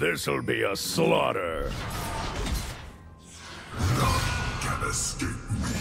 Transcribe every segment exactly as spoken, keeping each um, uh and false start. This'll be a slaughter. None can escape me.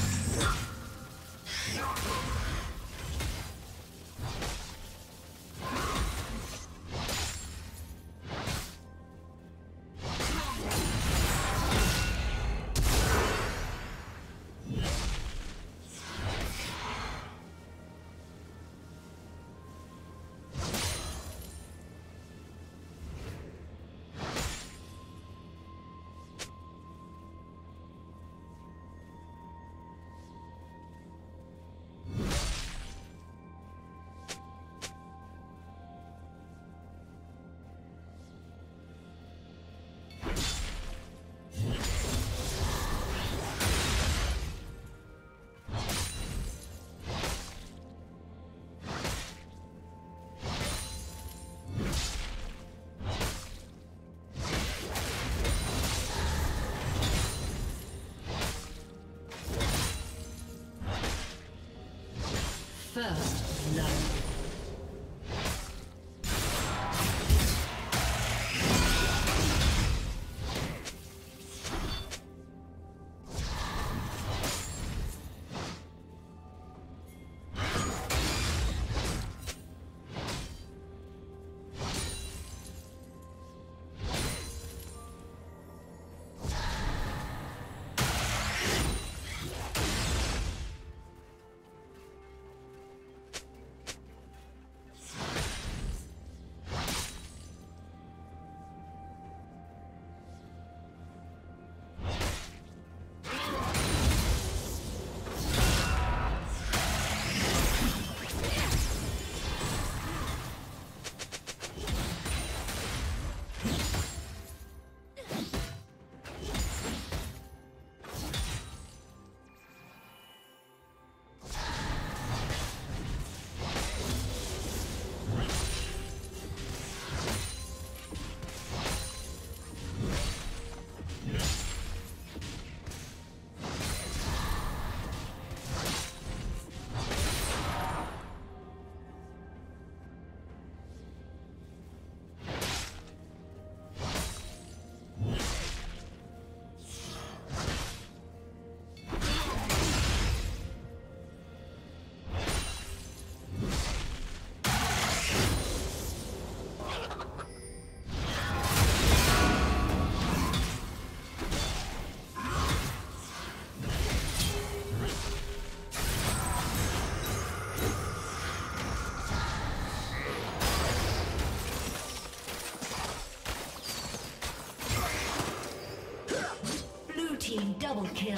First love. Double kill.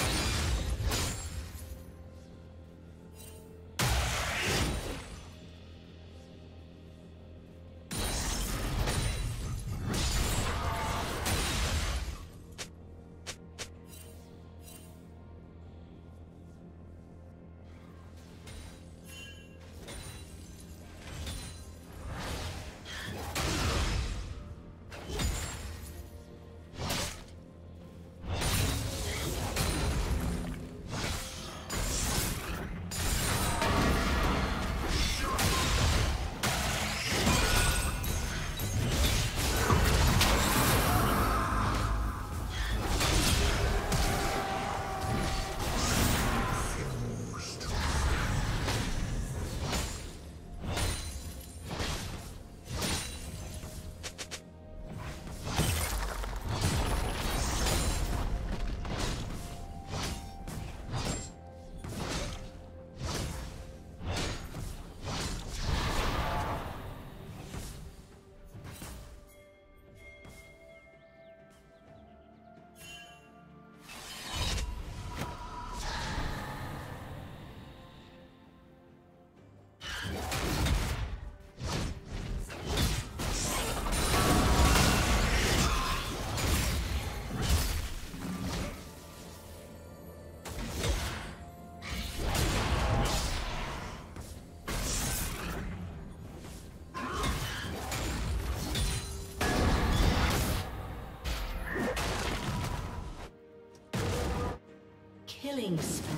Killing spree.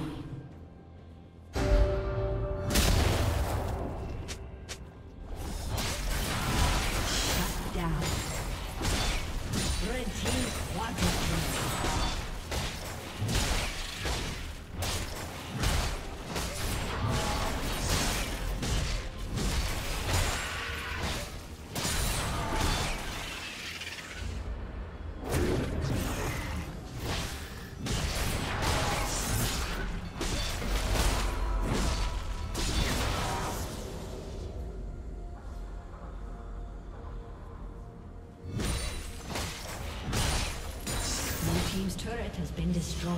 Turret has been destroyed.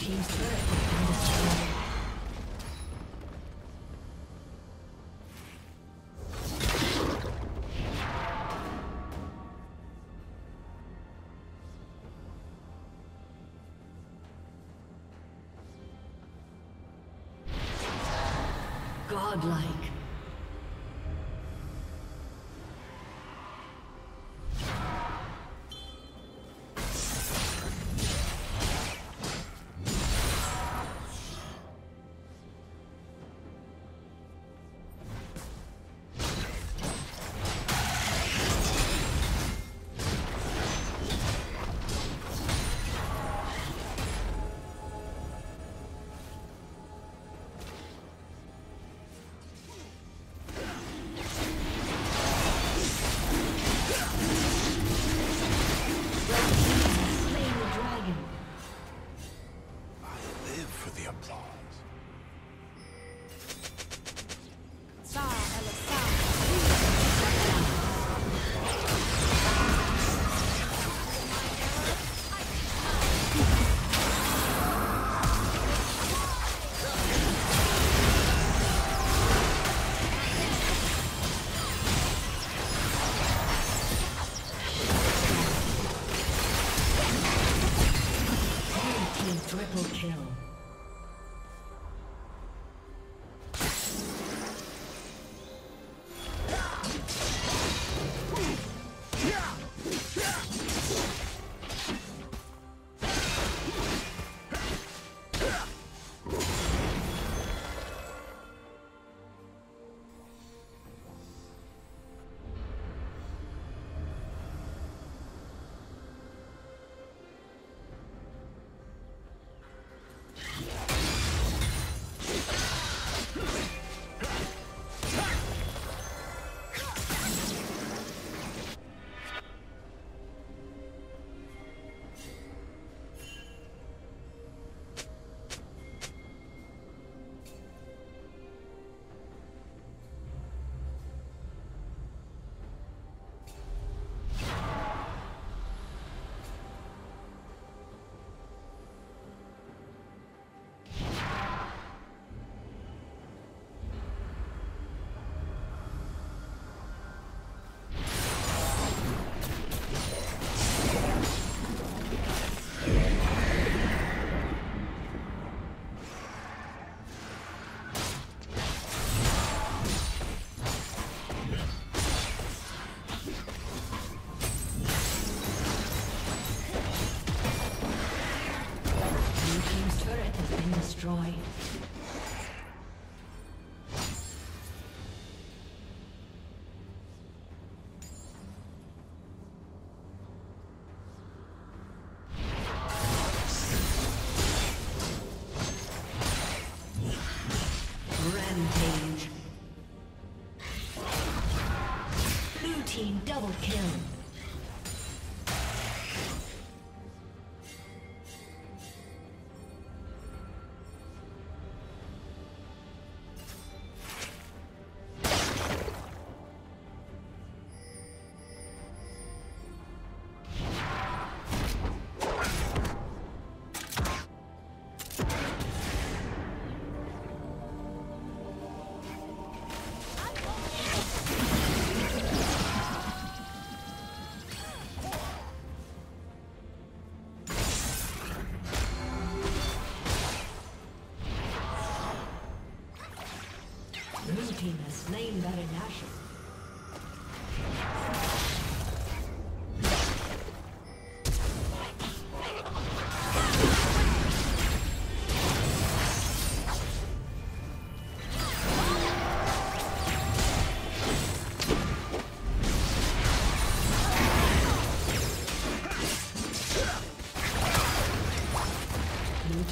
Team's turret has been destroyed. Godlike. has been destroyed. Rampage. Blue team double kill. Team has slain Baron Nashor. Blue team's turret has been destroyed. Blue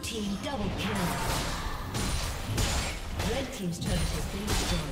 team double kill. Red team's turret has been destroyed.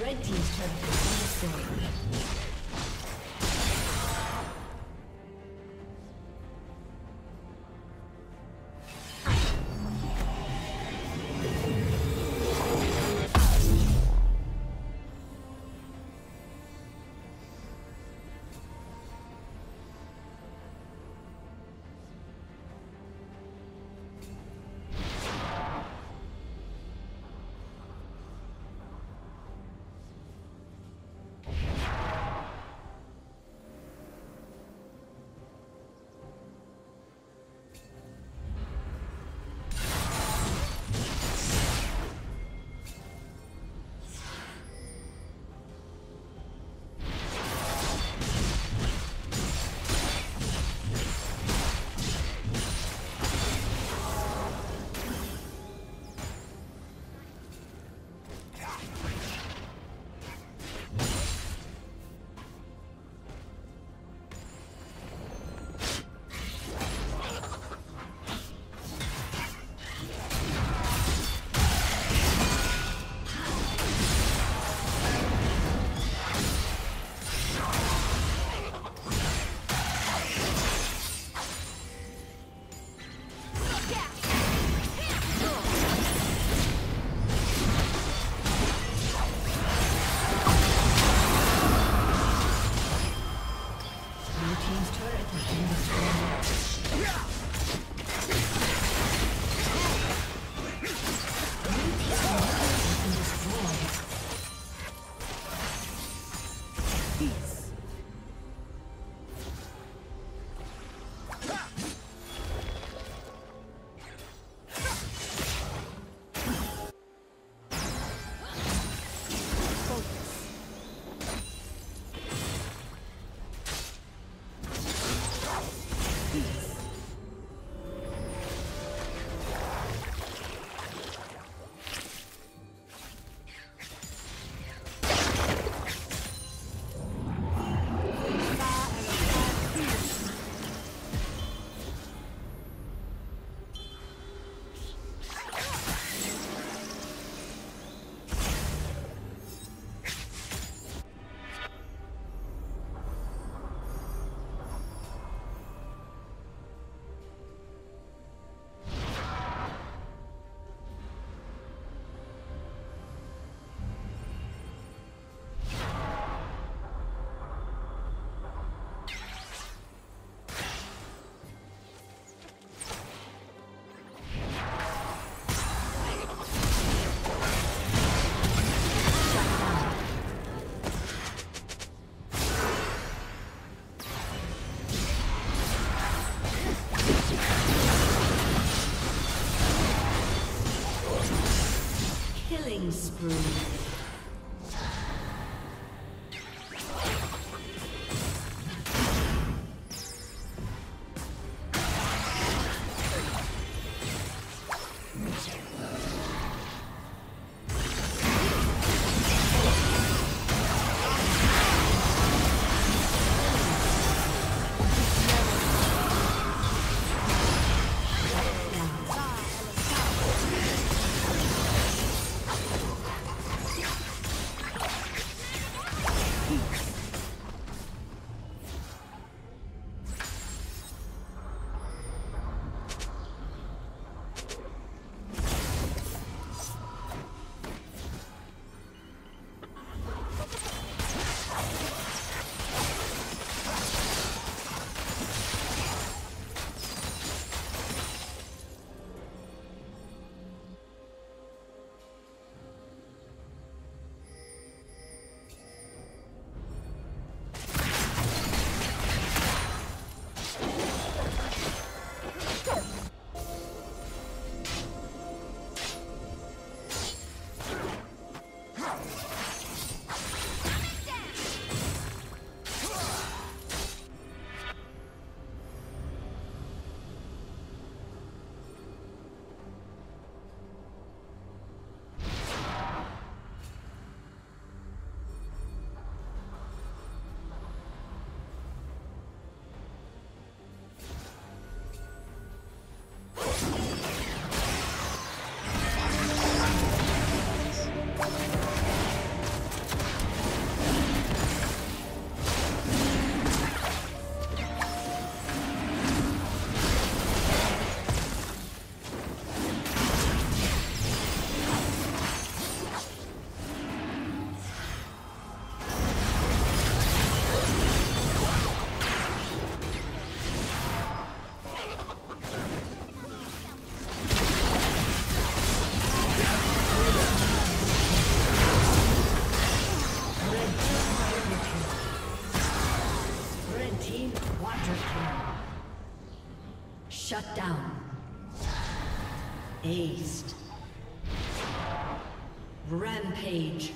Red team's turret has been destroyed. Spree. Shut down. Aced. Rampage.